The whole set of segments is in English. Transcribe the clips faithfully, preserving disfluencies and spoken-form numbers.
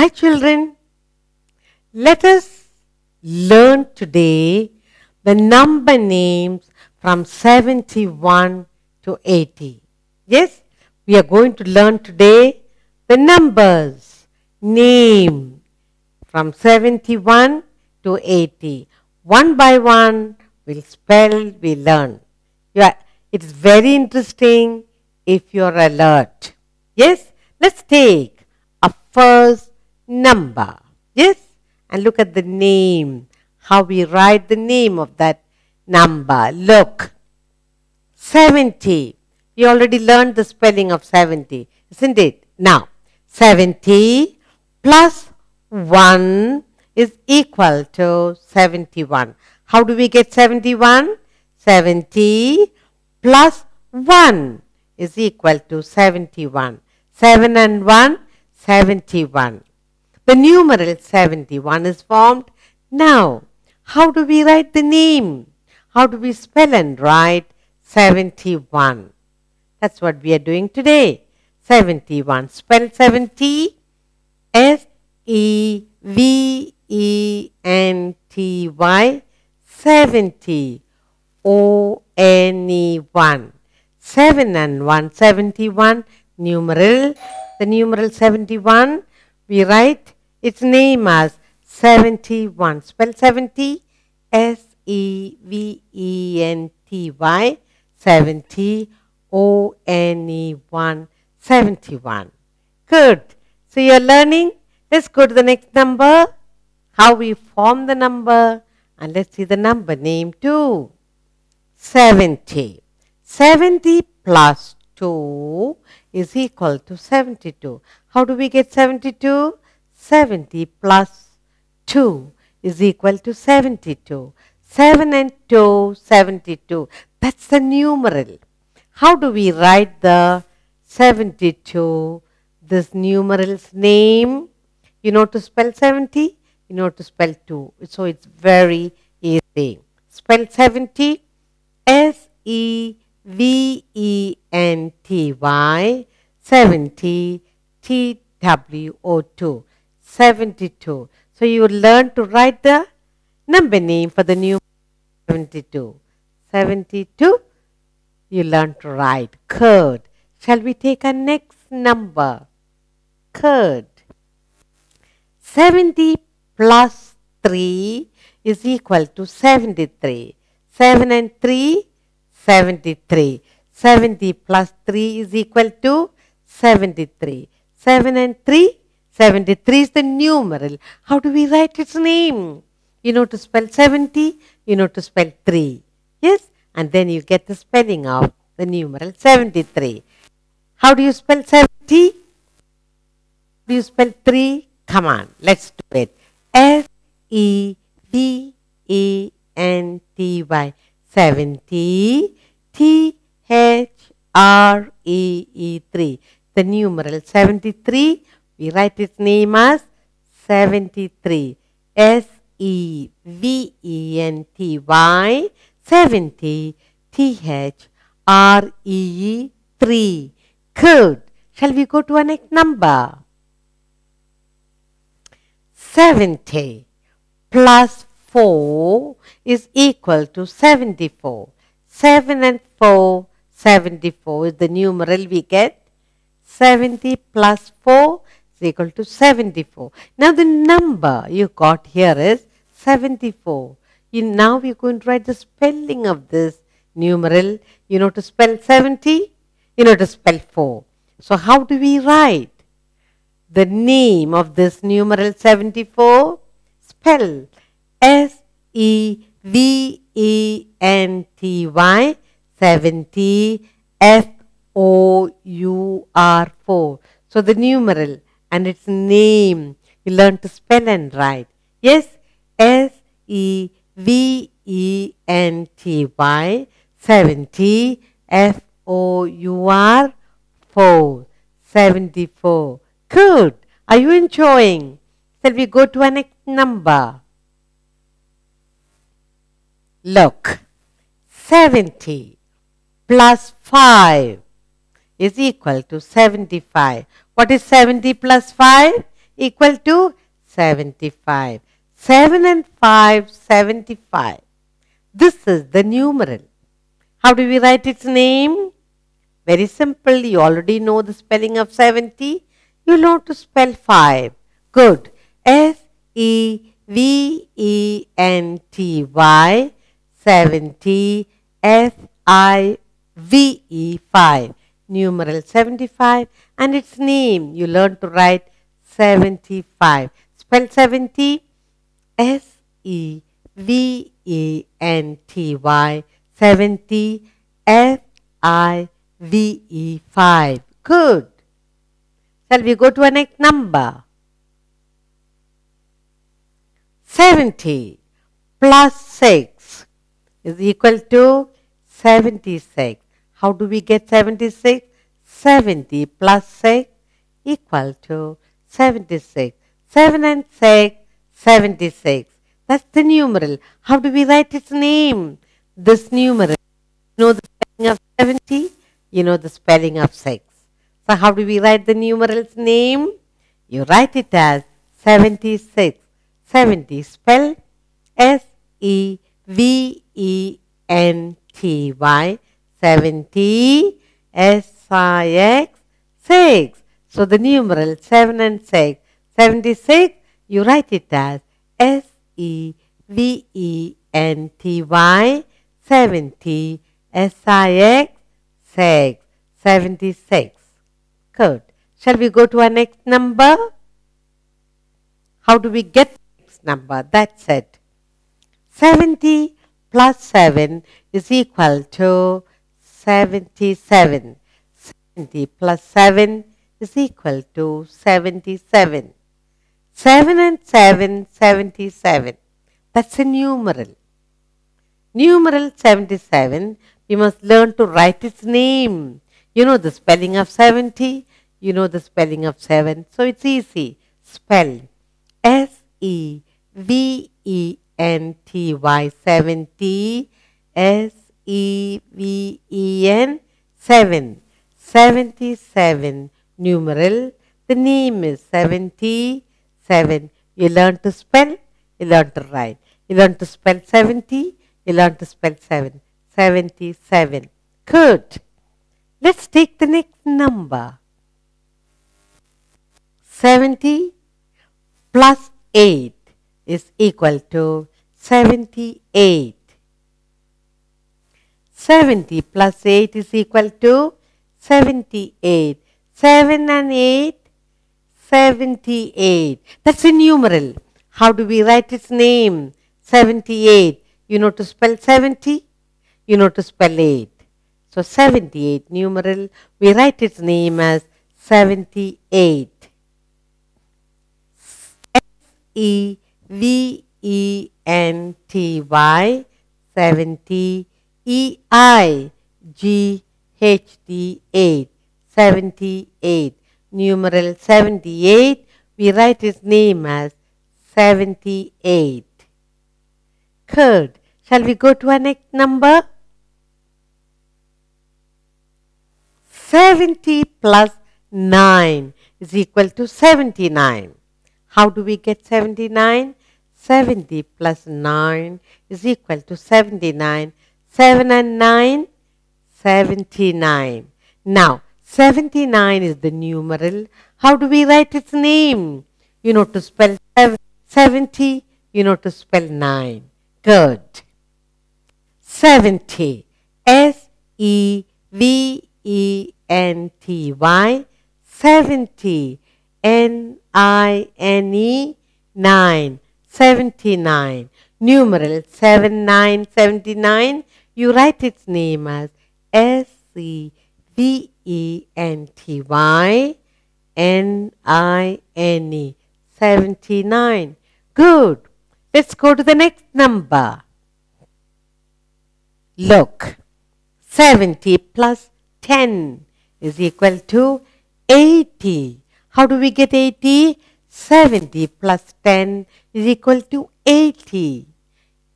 Hi children, let us learn today the number names from seventy-one to eighty. Yes, we are going to learn today the numbers, name from seventy-one to eighty. One by one, we'll spell, we learn. Yeah, it's very interesting if you're alert. Yes, let's take a first number, yes, and look at the name, how we write the name of that number. Look, seventy. We already learned the spelling of seventy, isn't it? Now, seventy plus one is equal to seventy-one. How do we get seventy-one? seventy plus one is equal to seventy-one. seven and one, seventy-one. The numeral seventy-one is formed. Now, how do we write the name? How do we spell and write seventy-one? That's what we are doing today. seventy-one. Spell seventy. S E V E N T Y. seventy. O N E one. seven and one. seventy-one. Numeral. The numeral seventy-one. We write its name as seventy-one. Spell seventy, S E V E N T Y, seventy, O N E one, seventy-one. Good. So you are learning. Let's go to the next number, how we form the number, and let's see the number name too. seventy. seventy plus two is equal to seventy-two. How do we get seventy-two? seventy plus two is equal to seventy-two. seven and two, seventy-two. That's the numeral. How do we write the seventy-two, this numeral's name? You know to spell seventy, you know to spell two. So it's very easy. Spell seventy, S E V E N T Y, seventy, T W O two, seventy-two. So you will learn to write the number name for the new seventy-two. seventy-two, you learn to write. Curd. Shall we take our next number? Curd. seventy plus three is equal to seventy-three. seven and three, seventy-three. seventy plus three is equal to seventy-three. seven and three, seventy-three is the numeral. How do we write its name? You know to spell seventy, you know to spell three. Yes, and then you get the spelling of the numeral seventy-three. How do you spell seventy? Do you spell three? Come on, let's do it. S E V E N T Y. seventy, T H R E E three. The numeral seventy-three, we write its name as seventy-three, S E V E N T Y, seventy, T H R E E three. Good. Shall we go to our next number? seventy plus four is equal to seventy-four. seven and four, seventy-four is the numeral we get. seventy plus four is equal to seventy-four. Now the number you got here is seventy-four. You, now we are going to write the spelling of this numeral. You know to spell seventy, you know to spell four. So how do we write the name of this numeral seventy-four? Spell S E V E N T Y, seventy, F O U R four. So the numeral and its name, you learn to spell and write. Yes, S E V E N T Y, seventy, F O U R four, seventy-four. Good. Are you enjoying? Shall we go to our next number? Look, seventy plus five is equal to seventy-five. What is seventy plus five? equal to seventy-five. seven and five, seventy-five. This is the numeral. How do we write its name? Very simple. You already know the spelling of seventy. You know to spell five. Good. S E V E N T Y. seventy. S I V E. five. Numeral seventy-five. And its name. You learn to write seventy-five. Spell seventy. S E V E N T Y. seventy. F I V E. five. Good. Shall we go to a next number? seventy plus six is equal to seventy-six. How do we get seventy-six? seventy plus six equal to seventy-six. seven and six, seventy-six. That's the numeral. How do we write its name? This numeral. You know the spelling of seventy, you know the spelling of six. So how do we write the numeral's name? You write it as seventy-six. seventy spell S E V E N T Y. seventy, S I X, six. So the numeral seven and six. seventy-six, you write it as S E V E N T Y. seventy, S I X, six. seventy-six. Good. Shall we go to our next number? How do we get the next number? That's it. seventy plus seven is equal to seventy-seven. seventy plus seven is equal to seventy-seven. seven and seven, seventy-seven. That's a numeral. Numeral seventy-seven, we must learn to write its name. You know the spelling of seventy, you know the spelling of seven. So it's easy. Spell S E V E N T Y. seventy, S E V E N, seven. seventy-seven, numeral. The name is seventy-seven. You learn to spell, you learn to write. You learn to spell seventy, you learn to spell seven. seventy-seven. Good. Let's take the next number. seventy plus eight is equal to seventy-eight. seventy plus eight is equal to seventy-eight. seven and eight, seventy-eight. That's a numeral. How do we write its name? seventy-eight. You know to spell seventy, you know to spell eight. So seventy-eight numeral, we write its name as seventy-eight. S E V E N T Y. seventy, E I G H T eight. seventy-eight. Numeral seventy-eight, we write its name as seventy-eight. Good. Shall we go to our next number? seventy plus nine is equal to seventy-nine. How do we get seventy-nine? seventy plus nine is equal to seventy-nine. seven and nine, seventy-nine. Now, seventy-nine is the numeral. How do we write its name? You know to spell seventy, you know to spell nine. Good. seventy. S E V E N T Y. seventy, N I N E, nine. seventy-nine. Numeral seven nine seventy-nine. You write its name as S E V E N T Y. N I N E. seventy-nine. Good. Let's go to the next number. Look. seventy plus ten is equal to eighty. How do we get eighty? seventy plus ten is equal to eighty.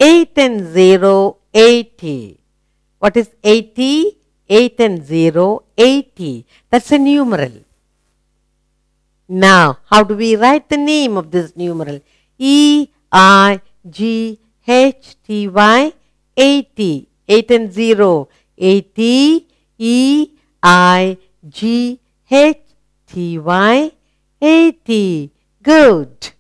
eight and zero, eighty. What is eighty? eight and zero, eighty. That's a numeral. Now, how do we write the name of this numeral? E I G H T Y eighty. eight and zero. eighty. E I G H T Y eighty. Good.